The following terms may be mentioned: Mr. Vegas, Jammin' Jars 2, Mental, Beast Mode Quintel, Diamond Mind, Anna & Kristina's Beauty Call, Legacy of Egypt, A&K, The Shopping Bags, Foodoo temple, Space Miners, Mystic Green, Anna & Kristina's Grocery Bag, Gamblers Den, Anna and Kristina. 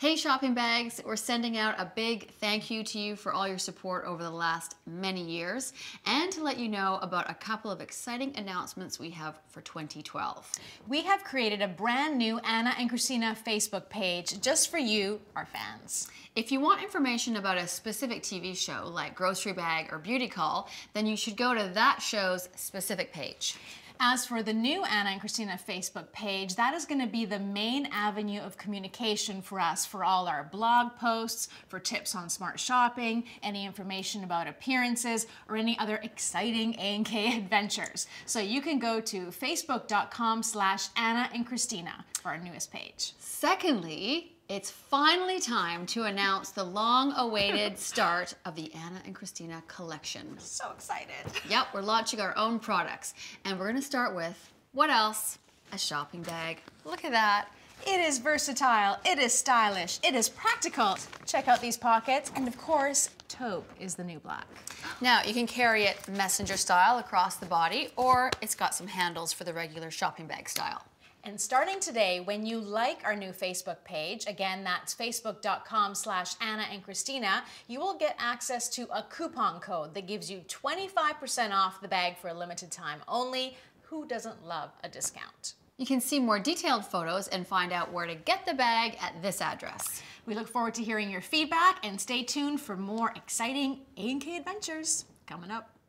Hey shopping bags, we're sending out a big thank you to you for all your support over the last many years and to let you know about a couple of exciting announcements we have for 2012. We have created a brand new Anna and Kristina Facebook page just for you, our fans. If you want information about a specific TV show like Grocery Bag or Beauty Call, then you should go to that show's specific page. As for the new Anna and Kristina Facebook page, that is going to be the main avenue of communication for us for all our blog posts, for tips on smart shopping, any information about appearances, or any other exciting A&K adventures. So you can go to facebook.com/Anna and Kristina for our newest page. Secondly, it's finally time to announce the long-awaited start of the Anna and Kristina collection. So excited. Yep, we're launching our own products. And we're gonna start with, what else? A shopping bag. Look at that. It is versatile, it is stylish, it is practical. Check out these pockets. And of course, taupe is the new black. Now, you can carry it messenger style across the body, or it's got some handles for the regular shopping bag style. And starting today, when you like our new Facebook page, again, that's facebook.com/Anna and Kristina, you will get access to a coupon code that gives you 25% off the bag for a limited time only. Who doesn't love a discount? You can see more detailed photos and find out where to get the bag at this address. We look forward to hearing your feedback and stay tuned for more exciting A&K adventures coming up.